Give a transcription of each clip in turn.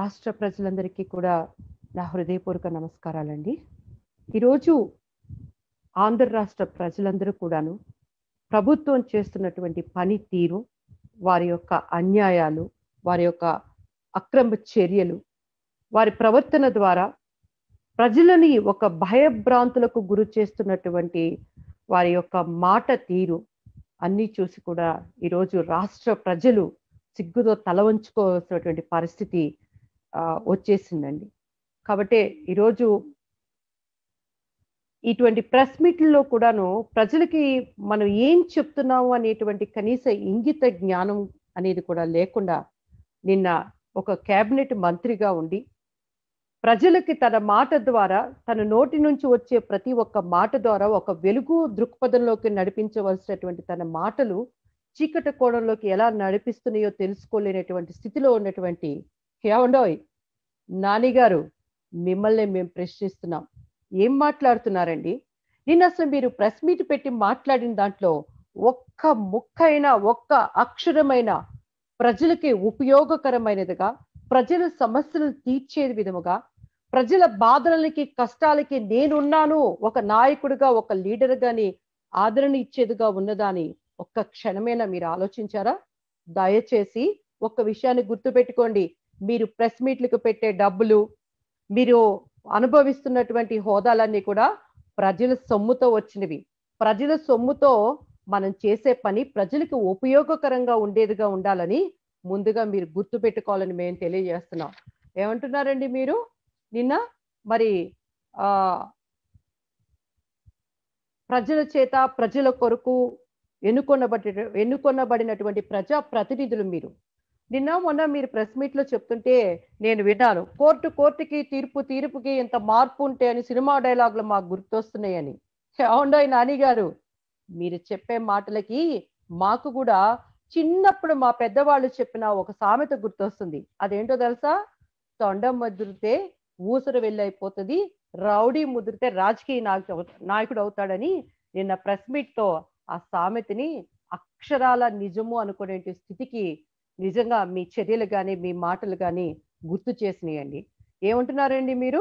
రాష్ట్ర ప్రజలందరికీ కూడా నా హృదయపూర్వక నమస్కారాలండి. ఈరోజు ఆంధ్ర రాష్ట్ర ప్రజలందరూ కూడాను ప్రభుత్వం చేస్తున్నటువంటి పని తీరు, వారి యొక్క అన్యాయాలు, వారి యొక్క అక్రమ చర్యలు, వారి ప్రవర్తన ద్వారా ప్రజలని ఒక భయభ్రాంతులకు గురి చేస్తున్నటువంటి వారి యొక్క మాట తీరు అన్నీ చూసి కూడా ఈరోజు రాష్ట్ర ప్రజలు సిగ్గుతో తల వంచుకోవాల్సినటువంటి పరిస్థితి వచ్చేసిందండి. కాబట్టి ఈరోజు ఇటువంటి ప్రెస్ మీట్లలో కూడాను ప్రజలకి మనం ఏం చెప్తున్నాము అనేటువంటి కనీస ఇంగిత జ్ఞానం అనేది కూడా లేకుండా నిన్న ఒక కేబినెట్ మంత్రిగా ఉండి ప్రజలకి తన మాట ద్వారా, తన నోటి నుంచి వచ్చే ప్రతి ఒక్క మాట ద్వారా ఒక వెలుగు దృక్పథంలోకి నడిపించవలసినటువంటి తన మాటలు చీకటి కోణంలోకి ఎలా నడిపిస్తున్నాయో తెలుసుకోలేనటువంటి స్థితిలో ఉన్నటువంటి ఏమండోయ్ నానిగారు, మిమ్మల్ని మేము ప్రశ్నిస్తున్నాం, ఏం మాట్లాడుతున్నారండి? నిన్న అసలు మీరు ప్రెస్ మీట్ పెట్టి మాట్లాడిన దాంట్లో ఒక్క ముక్కైనా, ఒక్క అక్షరమైన ప్రజలకి ఉపయోగకరమైనదిగా, ప్రజల సమస్యలు తీర్చే విధముగా, ప్రజల బాధలకి కష్టాలకి నేనున్నాను ఒక నాయకుడిగా, ఒక లీడర్గాని ఆదరణ ఇచ్చేదిగా ఉన్నదాని ఒక్క క్షణమేనా మీరు ఆలోచించారా? దయచేసి ఒక్క విషయాన్ని గుర్తుపెట్టుకోండి. మీరు ప్రెస్ మీట్లకు పెట్టే డబ్బులు, మీరు అనుభవిస్తున్నటువంటి హోదాలన్నీ కూడా ప్రజల సొమ్ముతో వచ్చినవి. ప్రజల సొమ్ముతో మనం చేసే పని ప్రజలకు ఉపయోగకరంగా ఉండేదిగా ఉండాలని ముందుగా మీరు గుర్తు పెట్టుకోవాలని మేము తెలియజేస్తున్నాం. ఏమంటున్నారండి మీరు? నిన్న మరి ప్రజల చేత, ప్రజల కొరకు ఎన్నుకొనబడినటువంటి ప్రజా ప్రతినిధులు మీరు. నిన్న మొన్న మీరు ప్రెస్ మీట్లో చెప్తుంటే నేను విన్నాను, కోర్టుకి తీర్పుకి ఎంత మార్పు ఉంటే అని సినిమా డైలాగులు మాకు గుర్తొస్తున్నాయని. అవునండి నానిగారు, మీరు చెప్పే మాటలకి మాకు కూడా చిన్నప్పుడు మా పెద్దవాళ్ళు చెప్పిన ఒక సామెత గుర్తొస్తుంది. అదేంటో తెలుసా? తొండ ముదిరితే ఊసరు వెళ్ళైపోతుంది, రౌడీ ముదిరితే రాజకీయ నాయకుడు అవుతాడని నిన్న ప్రెస్ మీట్తో ఆ సామెతని అక్షరాల నిజము అనుకునే స్థితికి నిజంగా మీ చర్యలు కానీ, మీ మాటలు కానీ గుర్తు చేసినాయండి. ఏమంటున్నారండి మీరు?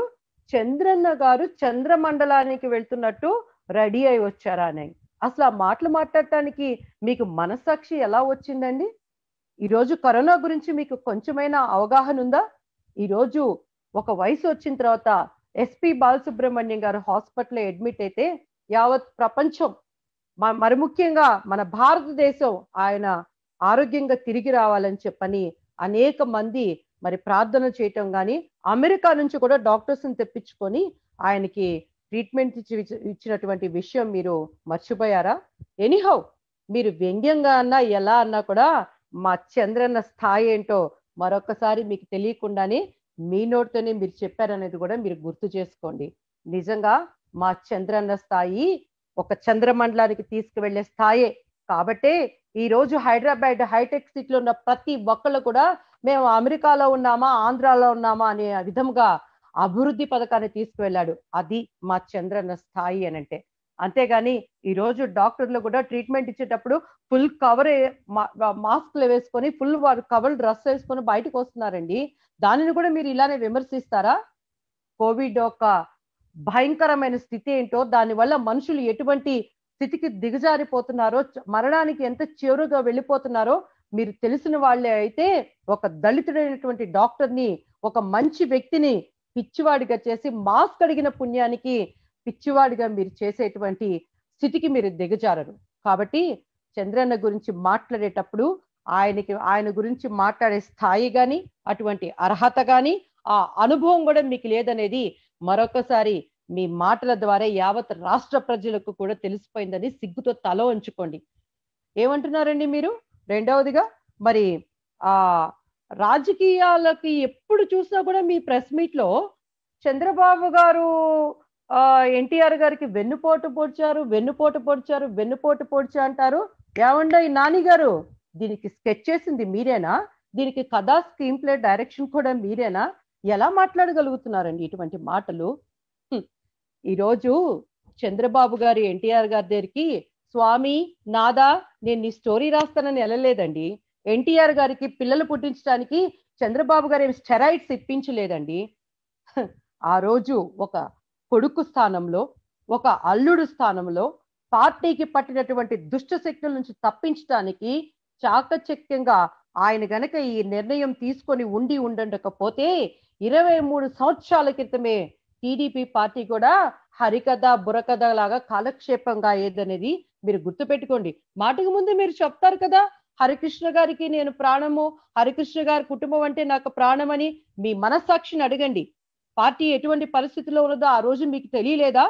చంద్రన్న గారు చంద్రమండలానికి వెళ్తున్నట్టు రెడీ అయి వచ్చారా అని. అసలు ఆ మాటలు మాట్లాడటానికి మీకు మనస్సాక్షి ఎలా వచ్చిందండి? ఈరోజు కరోనా గురించి మీకు కొంచెమైనా అవగాహన ఉందా? ఈరోజు ఒక వయసు వచ్చిన తర్వాత ఎస్పి బాలసుబ్రహ్మణ్యం గారు హాస్పిటల్లో అడ్మిట్ అయితే యావత్ ప్రపంచం, మరి ముఖ్యంగా మన భారతదేశం ఆయన ఆరోగ్యంగా తిరిగి రావాలని చెప్పని అనేక మంది మరి ప్రార్థన చేయటం కానీ, అమెరికా నుంచి కూడా డాక్టర్స్ని తెప్పించుకొని ఆయనకి ట్రీట్మెంట్ ఇచ్చినటువంటి విషయం మీరు మర్చిపోయారా? ఎనీహౌ, మీరు వ్యంగ్యంగా అన్నా ఎలా అన్నా కూడా మా చంద్రన్న స్థాయి ఏంటో మరొకసారి మీకు తెలియకుండానే మీ నోటితోనే మీరు చెప్పారనేది కూడా మీరు గుర్తు చేసుకోండి. నిజంగా మా చంద్రన్న స్థాయి ఒక చంద్రమండలానికి తీసుకువెళ్లే స్థాయే. కాబట్టే ఈ రోజు హైదరాబాద్ హైటెక్ సిటీలో ఉన్న ప్రతి ఒక్కళ్ళు కూడా మేము అమెరికాలో ఉన్నామా, ఆంధ్రాలో ఉన్నామా అనే విధంగా అభివృద్ధి పథకాన్ని తీసుకువెళ్ళాడు. అది మా చంద్రన్న స్థాయి అని అంటే. అంతేగాని ఈరోజు డాక్టర్లు కూడా ట్రీట్మెంట్ ఇచ్చేటప్పుడు ఫుల్ కవర్ మాస్క్లు వేసుకొని, ఫుల్ వారు కవర్ డ్రెస్ వేసుకొని బయటకు వస్తున్నారండి. దానిని కూడా మీరు ఇలానే విమర్శిస్తారా? కోవిడ్ యొక్క భయంకరమైన స్థితి ఏంటో, దానివల్ల మనుషులు ఎటువంటి స్థితికి దిగజారిపోతున్నారో, మరణానికి ఎంత చేరుగా వెళ్ళిపోతున్నారో మీరు తెలిసిన వాళ్ళే అయితే ఒక దళితుడైనటువంటి డాక్టర్ని, ఒక మంచి వ్యక్తిని పిచ్చివాడిగా చేసి మాస్క్ అడిగిన పుణ్యానికి పిచ్చివాడిగా మీరు చేసేటువంటి స్థితికి మీరు దిగజారరు. కాబట్టి చంద్రన్న గురించి మాట్లాడేటప్పుడు ఆయన గురించి మాట్లాడే స్థాయి కానీ, అటువంటి అర్హత కానీ, ఆ అనుభవం కూడా మీకు లేదనేది మరొకసారి మీ మాటల ద్వారా యావత్ రాష్ట్ర ప్రజలకు కూడా తెలిసిపోయిందని సిగ్గుతో తల వంచుకోండి. ఏమంటున్నారండి మీరు? రెండవదిగా మరి ఆ రాజకీయాలకి ఎప్పుడు చూసినా కూడా మీ ప్రెస్ మీట్లో చంద్రబాబు గారు ఎన్టీఆర్ గారికి వెన్నుపోటు పొడిచారు అంటారు. ఏమండి ఈ నానిగారు, దీనికి స్కెచ్ చేసింది మీరేనా? దీనికి కథా, స్క్రీన్ ప్లే, డైరెక్షన్ కూడా మీరేనా? ఎలా మాట్లాడగలుగుతున్నారండి ఇటువంటి మాటలు? ఈరోజు చంద్రబాబు గారు ఎన్టీఆర్ గారి దగ్గరికి స్వామి నాదా నేను నీ స్టోరీ రాస్తానని వెళ్ళలేదండి. ఎన్టీఆర్ గారికి పిల్లలు పుట్టించడానికి చంద్రబాబు గారు ఏమి స్టెరాయిడ్స్ ఇప్పించలేదండి. ఆ రోజు ఒక కొడుకు స్థానంలో, ఒక అల్లుడు స్థానంలో పార్టీకి పట్టినటువంటి దుష్ట శక్తుల నుంచి తప్పించడానికి చాకచక్యంగా ఆయన గనక ఈ నిర్ణయం తీసుకొని ఉండకపోతే 23 సంవత్సరాల క్రితమే టీడీపీ పార్టీ కూడా హరికథ బుర్రకథ లాగా కాలక్షేపంగా ఏదనేది మీరు గుర్తుపెట్టుకోండి. మాటకు ముందు మీరు చెప్తారు కదా, హరికృష్ణ గారికి నేను ప్రాణము, హరికృష్ణ గారి కుటుంబం అంటే నాకు ప్రాణమని. మీ మనస్సాక్షిని అడగండి, పార్టీ ఎటువంటి పరిస్థితిలో ఉన్నదో ఆ రోజు మీకు తెలియలేదా?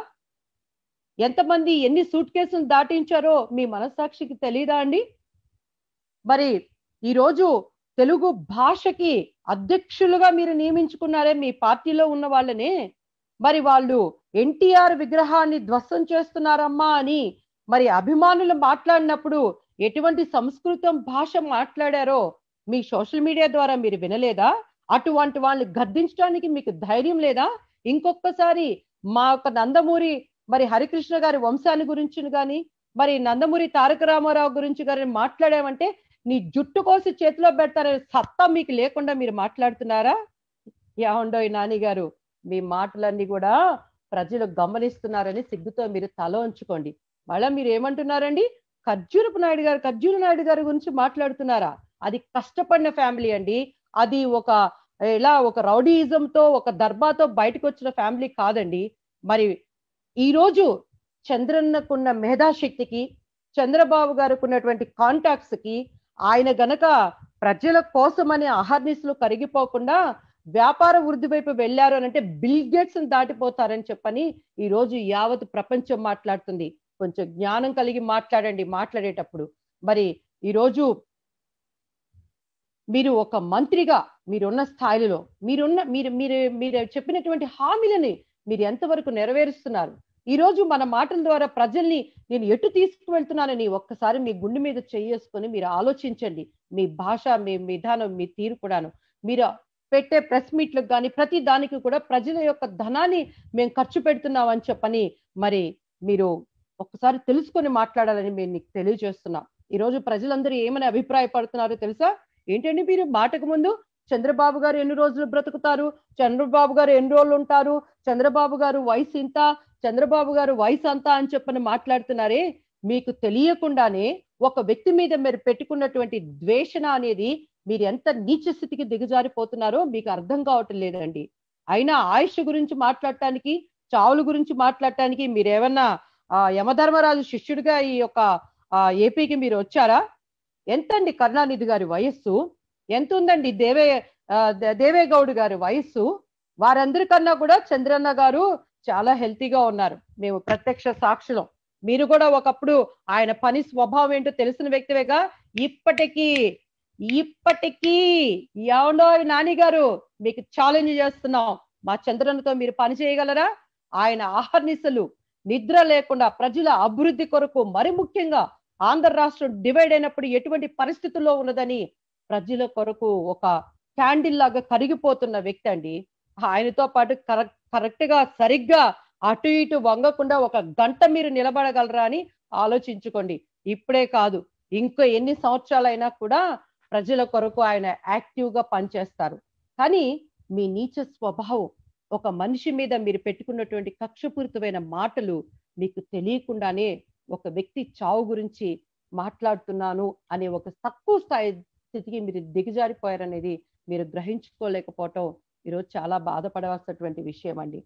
ఎంతమంది ఎన్ని సూట్ కేసులు దాటించారో మీ మనస్సాక్షికి తెలియదా అండి? మరి ఈరోజు తెలుగు భాషకి అధ్యక్షులుగా మీరు నియమించుకున్నారే మీ పార్టీలో ఉన్న వాళ్ళనే. మరి వాళ్ళు ఎన్టీఆర్ విగ్రహాన్ని ధ్వంసం చేస్తున్నారమ్మా అని మరి అభిమానులు మాట్లాడినప్పుడు ఎటువంటి సంస్కృతం భాష మాట్లాడారో మీ సోషల్ మీడియా ద్వారా మీరు వినలేదా? అటువంటి వాళ్ళని గద్దించడానికి మీకు ధైర్యం లేదా? ఇంకొకసారి మా యొక్క నందమూరి మరి హరికృష్ణ గారి వంశాన్ని గురించి కానీ, మరి నందమూరి తారక రామారావు గురించి కానీ మాట్లాడామంటే నీ జుట్టు కోసి చేతిలో పెడతారనే సత్తా మీకు లేకుండా మీరు మాట్లాడుతున్నారా? ఏమండోయ్ నానిగారు, మీ మాటలన్నీ కూడా ప్రజలు గమనిస్తున్నారని సిగ్గుతో మీరు తల ఉంచుకోండి. మళ్ళీ మీరు ఏమంటున్నారండి, ఖర్జూరు నాయుడు గారి గురించి మాట్లాడుతున్నారా? అది కష్టపడిన ఫ్యామిలీ అండి, అది ఒక రౌడీయిజంతో ఒక దర్బాతో బయటకు వచ్చిన ఫ్యామిలీ కాదండి. మరి ఈరోజు చంద్రన్నకున్న మేధాశక్తికి, చంద్రబాబు గారికి ఉన్నటువంటి కాంటాక్ట్స్ కి, ఆయన గనక ప్రజల కోసమని అహర్నిశలు కరిగిపోకుండా వ్యాపార వృద్ధి వైపు వెళ్ళారు అని అంటే బిల్ గేట్స్ దాటిపోతారని చెప్పని ఈ రోజు యావత్ ప్రపంచం మాట్లాడుతుంది. కొంచెం జ్ఞానం కలిగి మాట్లాడండి మాట్లాడేటప్పుడు. మరి ఈరోజు మీరు ఒక మంత్రిగా మీరున్న స్థాయిలో మీరు చెప్పినటువంటి హామీలని మీరు ఎంతవరకు నెరవేరుస్తున్నారు? ఈ రోజు మన మాటల ద్వారా ప్రజల్ని నేను ఎటు తీసుకువెళ్తున్నానని ఒక్కసారి మీ గుండె మీద చేసుకొని మీరు ఆలోచించండి. మీ భాష, మీ విధానం, మీ తీరు కూడాను, మీరు పెట్టే ప్రెస్ మీట్లకు కానీ ప్రతి దానికి కూడా ప్రజల యొక్క ధనాన్ని మేము ఖర్చు పెడుతున్నాం అని చెప్పని మరి మీరు ఒక్కసారి తెలుసుకొని మాట్లాడాలని మేము నీకు తెలియజేస్తున్నాం. ఈరోజు ప్రజలందరూ ఏమని అభిప్రాయపడుతున్నారో తెలుసా? ఏంటండి, మీరు మాటకు ముందు చంద్రబాబు గారు ఎన్ని రోజులు బ్రతుకుతారు, చంద్రబాబు గారు ఎన్ని రోజులు ఉంటారు, చంద్రబాబు గారు వయసు ఇంత, చంద్రబాబు గారు వయసు అంతా అని చెప్పని మాట్లాడుతున్నారే. మీకు తెలియకుండానే ఒక వ్యక్తి మీద మీరు పెట్టుకున్నటువంటి ద్వేషణ అనేది మీరు ఎంత నీచ స్థితికి దిగజారిపోతున్నారో మీకు అర్థం కావటం లేదండి. అయినా ఆయుష్ గురించి మాట్లాడటానికి, చావుల గురించి మాట్లాడటానికి మీరేమన్నా యమధర్మరాజు శిష్యుడిగా ఈ యొక్క ఏపీకి మీరు వచ్చారా? ఎంతండి కరుణానిధి గారి వయస్సు? ఎంత ఉందండి దేవేగౌడ్ గారి వయస్సు? వారందరికన్నా కూడా చంద్రన్న గారు చాలా హెల్తీగా ఉన్నారు, మేము ప్రత్యక్ష సాక్షులం. మీరు కూడా ఒకప్పుడు ఆయన పని స్వభావం ఏంటో తెలిసిన వ్యక్తివేగా. ఇప్పటికీ ఏమండో నానిగారు, మీకు ఛాలెంజ్ చేస్తున్నాం, మా చంద్రన్నతో మీరు పని చేయగలరా? ఆయన అహర్నిశలు నిద్ర లేకుండా ప్రజల అభివృద్ధి కొరకు, మరి ముఖ్యంగా ఆంధ్ర రాష్ట్రం డివైడ్ అయినప్పుడు ఎటువంటి పరిస్థితుల్లో ఉన్నదని ప్రజల కొరకు ఒక క్యాండిల్ లాగా కరిగిపోతున్న వ్యక్తి అండి. ఆయనతో పాటు కరెక్ట్గా సరిగ్గా అటు ఇటు వంగకుండా ఒక గంట మీరు నిలబడగలరా అని ఆలోచించుకోండి. ఇప్పుడే కాదు, ఇంకో ఎన్ని సంవత్సరాలైనా కూడా ప్రజల కొరకు ఆయన యాక్టివ్గా పనిచేస్తారు. కానీ మీ నీచ స్వభావం, ఒక మనిషి మీద మీరు పెట్టుకున్నటువంటి కక్షపూరితమైన మాటలు మీకు తెలియకుండానే ఒక వ్యక్తి చావు గురించి మాట్లాడుతున్నాను అనే ఒక తక్కువ స్థాయి స్థితికి మీరు దిగజారిపోయారనేది మీరు గ్రహించుకోలేకపోవటం ఈరోజు చాలా బాధపడవలసినటువంటి విషయం అండి.